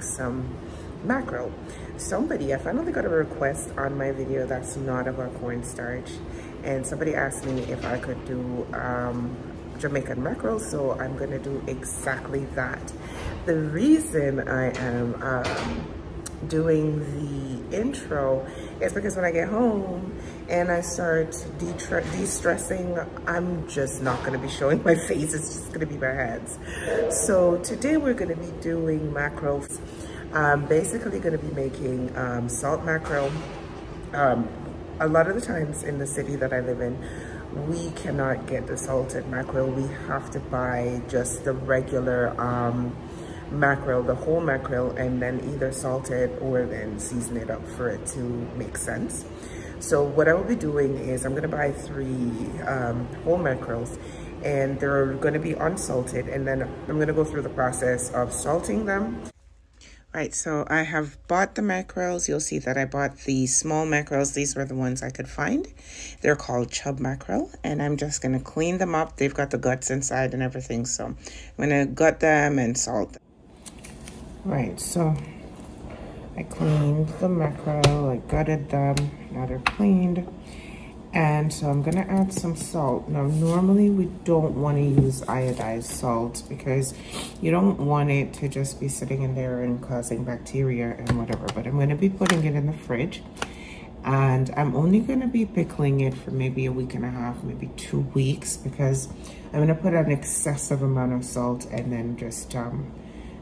make some mackerel. Somebody, I finally got a request on my video that's not about cornstarch, and somebody asked me if I could do Jamaican mackerel, so I'm gonna do exactly that. The reason I am doing the intro is because when I get home and I start de-stressing, I'm just not gonna be showing my face, it's just gonna be my hands. So today we're gonna be doing mackerel. I'm basically gonna be making salt mackerel. A lot of the times in the city that I live in, we cannot get the salted mackerel. We have to buy just the regular mackerel, the whole mackerel, and then either salt it or then season it up for it to make sense. So what I will be doing is I'm gonna buy 3 whole mackerels, and they're gonna be unsalted, and then I'm gonna go through the process of salting them. Right, so I have bought the mackerels. You'll see that I bought the small mackerels. These were the ones I could find. They're called chub mackerel, and I'm just gonna clean them up. They've got the guts inside and everything, so I'm gonna gut them and salt them. Right, so I cleaned the mackerel, I gutted them, now they're cleaned. And so I'm gonna add some salt. Now, normally we don't want to use iodized salt because you don't want it to just be sitting in there and causing bacteria and whatever, but I'm gonna be putting it in the fridge, and I'm only gonna be pickling it for maybe a week and a half, maybe 2 weeks, because I'm gonna put an excessive amount of salt and then just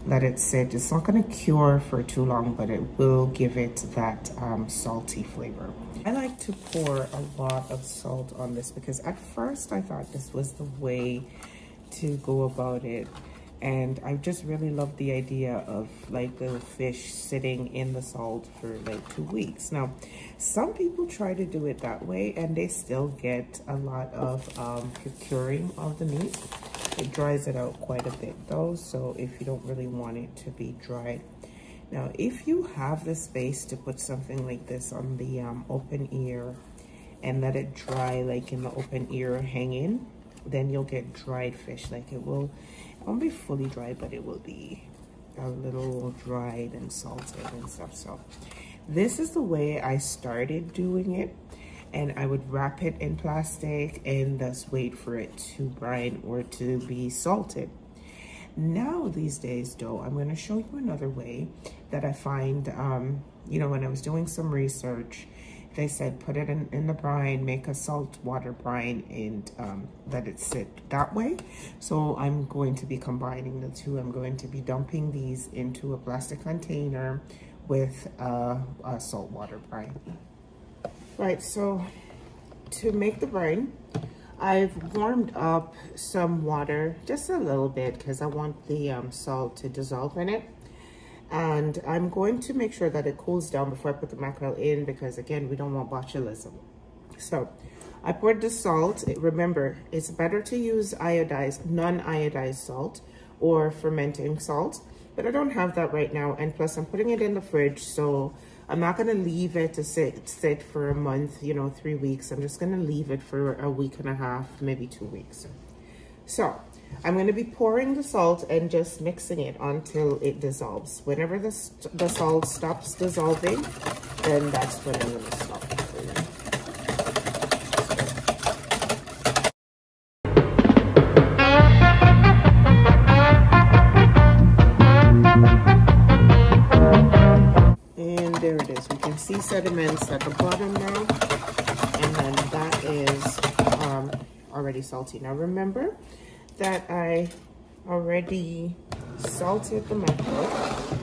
let it sit. It's not gonna cure for too long, but it will give it that salty flavor. I like to pour a lot of salt on this because at first I thought this was the way to go about it. And I just really love the idea of like the fish sitting in the salt for like 2 weeks. Now, some people try to do it that way and they still get a lot of curing of the meat. It dries it out quite a bit though, so if you don't really want it to be dried. Now, if you have the space to put something like this on the open ear and let it dry like in the open ear hanging, then you'll get dried fish. Like it won't be fully dry, but it will be a little dried and salted and stuff. So this is the way I started doing it. And I would wrap it in plastic and thus wait for it to brine or to be salted. Now these days though, I'm gonna show you another way that I find, you know, when I was doing some research, they said put it in the brine, make a salt water brine, and let it sit that way. So I'm going to be combining the two. I'm going to be dumping these into a plastic container with a salt water brine. Right, so to make the brine, I've warmed up some water, just a little bit, because I want the salt to dissolve in it. And I'm going to make sure that it cools down before I put the mackerel in, because again, we don't want botulism. So I poured the salt. Remember, it's better to use iodized, non-iodized salt or fermenting salt, but I don't have that right now. And plus I'm putting it in the fridge, so I'm not gonna leave it to sit for a month, you know, 3 weeks. I'm just gonna leave it for a week and a half, maybe 2 weeks. So I'm gonna be pouring the salt and just mixing it until it dissolves. Whenever the salt stops dissolving, then that's when I'm gonna stop. See sediments at the bottom now, and then that is already salty. Now remember that I already salted the mackerel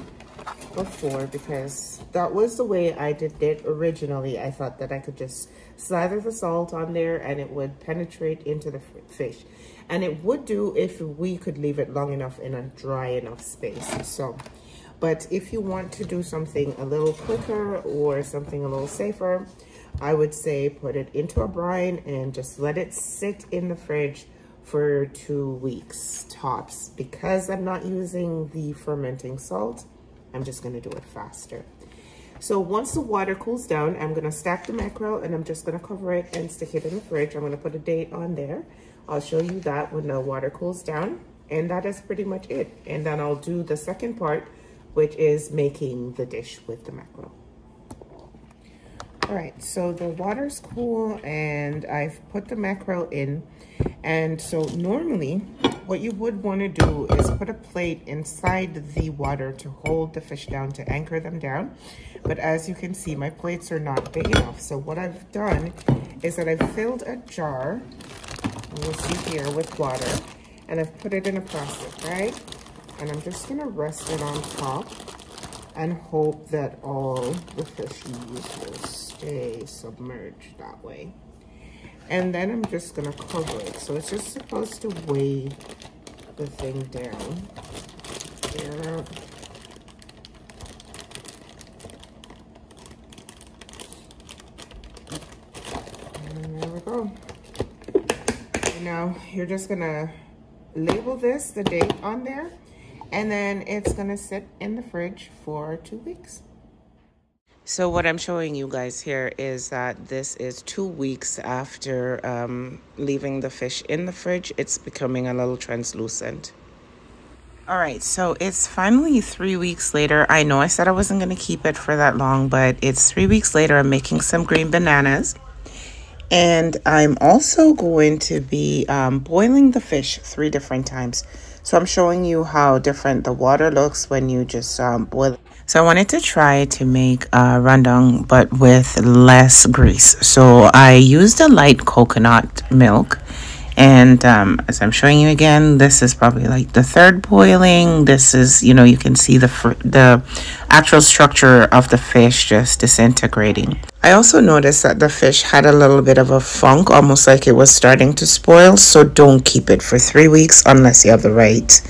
before, because that was the way I did it originally. I thought that I could just slather the salt on there and it would penetrate into the fish, and it would do if we could leave it long enough in a dry enough space. So but if you want to do something a little quicker or something a little safer, I would say put it into a brine and just let it sit in the fridge for 2 weeks tops. Because I'm not using the fermenting salt, I'm just gonna do it faster. So once the water cools down, I'm gonna stack the mackerel and I'm just gonna cover it and stick it in the fridge. I'm gonna put a date on there. I'll show you that when the water cools down. And that is pretty much it. And then I'll do the second part which is making the dish with the mackerel. All right, so the water's cool and I've put the mackerel in. And so normally what you would want to do is put a plate inside the water to hold the fish down, to anchor them down. But as you can see, my plates are not big enough. So what I've done is that I've filled a jar, we'll see here, with water, and I've put it in a plastic bag, and I'm just gonna rest it on top and hope that all the fishies will stay submerged that way. And then I'm just gonna cover it. So it's just supposed to weigh the thing down. Yeah. And there we go. And now you're just gonna label this, the date on there, and then it's gonna sit in the fridge for 2 weeks. So what I'm showing you guys here is that this is 2 weeks after leaving the fish in the fridge. It's becoming a little translucent. All right, so it's finally 3 weeks later. I know I said I wasn't gonna keep it for that long, but it's 3 weeks later. I'm making some green bananas. And I'm also going to be boiling the fish 3 different times. So I'm showing you how different the water looks when you just boil it. So I wanted to try to make rendang, but with less grease. So I used a light coconut milk. And as I'm showing you again, this is probably like the 3rd boiling. This is, you know, you can see the actual structure of the fish just disintegrating. I also noticed that the fish had a little bit of a funk, almost like it was starting to spoil. So don't keep it for 3 weeks unless you have the right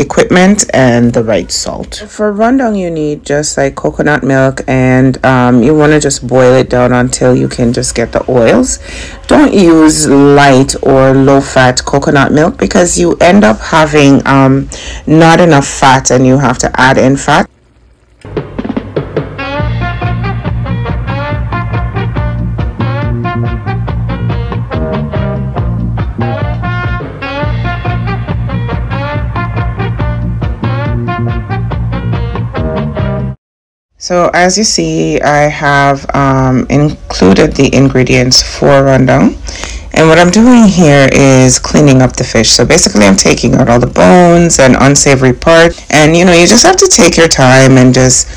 equipment and the right salt. For rendang, you need just like coconut milk, and you want to just boil it down until you can just get the oils. Don't use light or low-fat coconut milk because you end up having not enough fat and you have to add in fat. So as you see, I have included the ingredients for rendang, and what I'm doing here is cleaning up the fish. So basically I'm taking out all the bones and unsavory part, and you know, you just have to take your time and just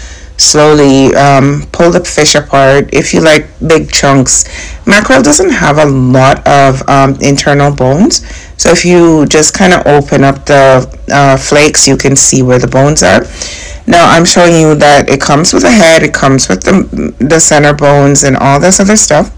slowly pull the fish apart if you like big chunks. Mackerel doesn't have a lot of internal bones, so if you just kind of open up the flakes, you can see where the bones are. Now I'm showing you that it comes with a head, it comes with the center bones and all this other stuff.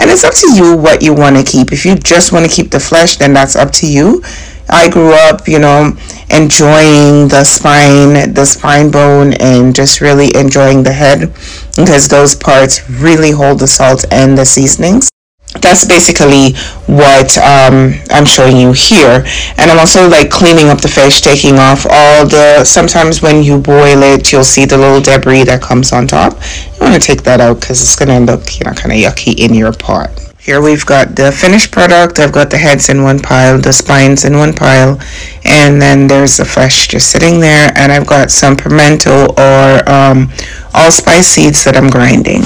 And it's up to you what you want to keep. If you just want to keep the flesh, then that's up to you. I grew up, you know, enjoying the spine bone, and just really enjoying the head because those parts really hold the salt and the seasonings. That's basically what I'm showing you here. And I'm also like cleaning up the fish, taking off all the, sometimes when you boil it, you'll see the little debris that comes on top. You want to take that out because it's going to end up, you know, kind of yucky in your pot. Here we've got the finished product. I've got the heads in one pile, the spines in one pile, and then there's the flesh just sitting there. And I've got some pimento or allspice seeds that I'm grinding.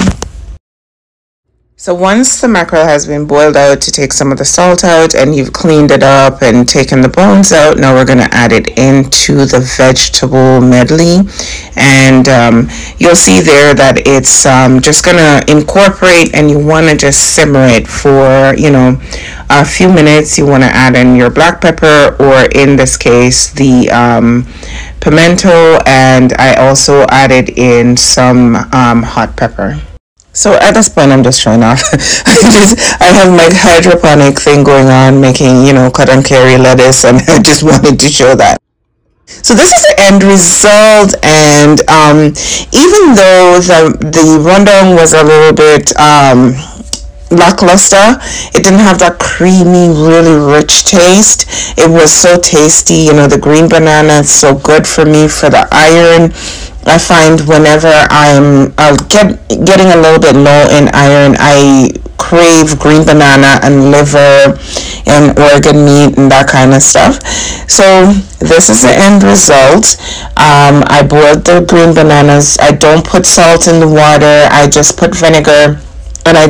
So once the mackerel has been boiled out to take some of the salt out, and you've cleaned it up and taken the bones out, now we're going to add it into the vegetable medley. And you'll see there that it's just going to incorporate, and you want to just simmer it for, you know, a few minutes. You want to add in your black pepper, or in this case, the pimento, and I also added in some hot pepper. So at this point, I'm just showing off. I have my hydroponic thing going on, making, you know, cut and carry lettuce, and I just wanted to show that. So this is the end result, and even though the rendang was a little bit lackluster, it didn't have that creamy, really rich taste. It was so tasty, you know, the green banana is so good for me for the iron. I find whenever I'm getting a little bit low in iron, I crave green banana and liver and organ meat and that kind of stuff. So this is the end result. I boiled the green bananas. I don't put salt in the water. I just put vinegar, and I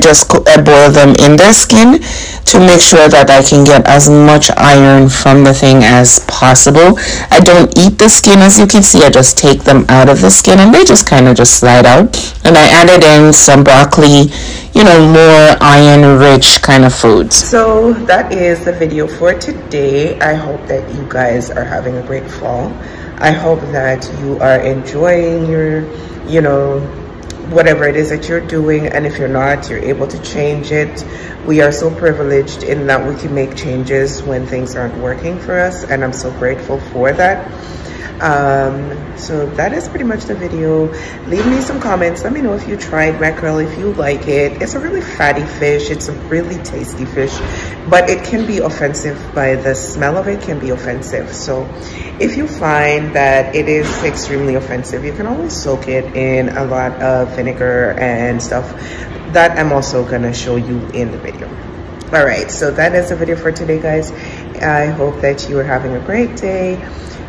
boil them in their skin to make sure that I can get as much iron from the thing as possible. I don't eat the skin, as you can see. I just take them out of the skin, and they just kind of just slide out. And I added in some broccoli, you know, more iron rich kind of foods. So that is the video for today. I hope that you guys are having a great fall. I hope that you are enjoying your, you know, whatever it is that you're doing, and if you're not, you're able to change it. We are so privileged in that we can make changes when things aren't working for us, and I'm so grateful for that. So that is pretty much the video. Leave me some comments. Let me know if you tried mackerel, if you like it. It's a really fatty fish. It's a really tasty fish, but it can be offensive. By the smell of it can be offensive. So if you find that it is extremely offensive, you can always soak it in a lot of vinegar and stuff that I'm also gonna show you in the video. All right, so that is the video for today, guys. I hope that you are having a great day.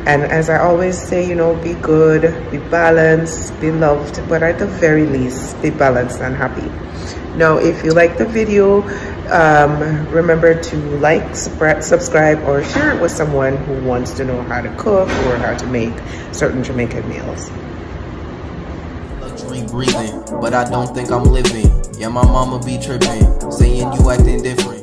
And as I always say, you know, be good, be balanced, be loved, but at the very least, be balanced and happy. Now, if you like the video, remember to like, subscribe, or share it with someone who wants to know how to cook or how to make certain Jamaican meals. Breathing, but I don't think I'm living. Yeah, my mama be tripping, saying you acting different.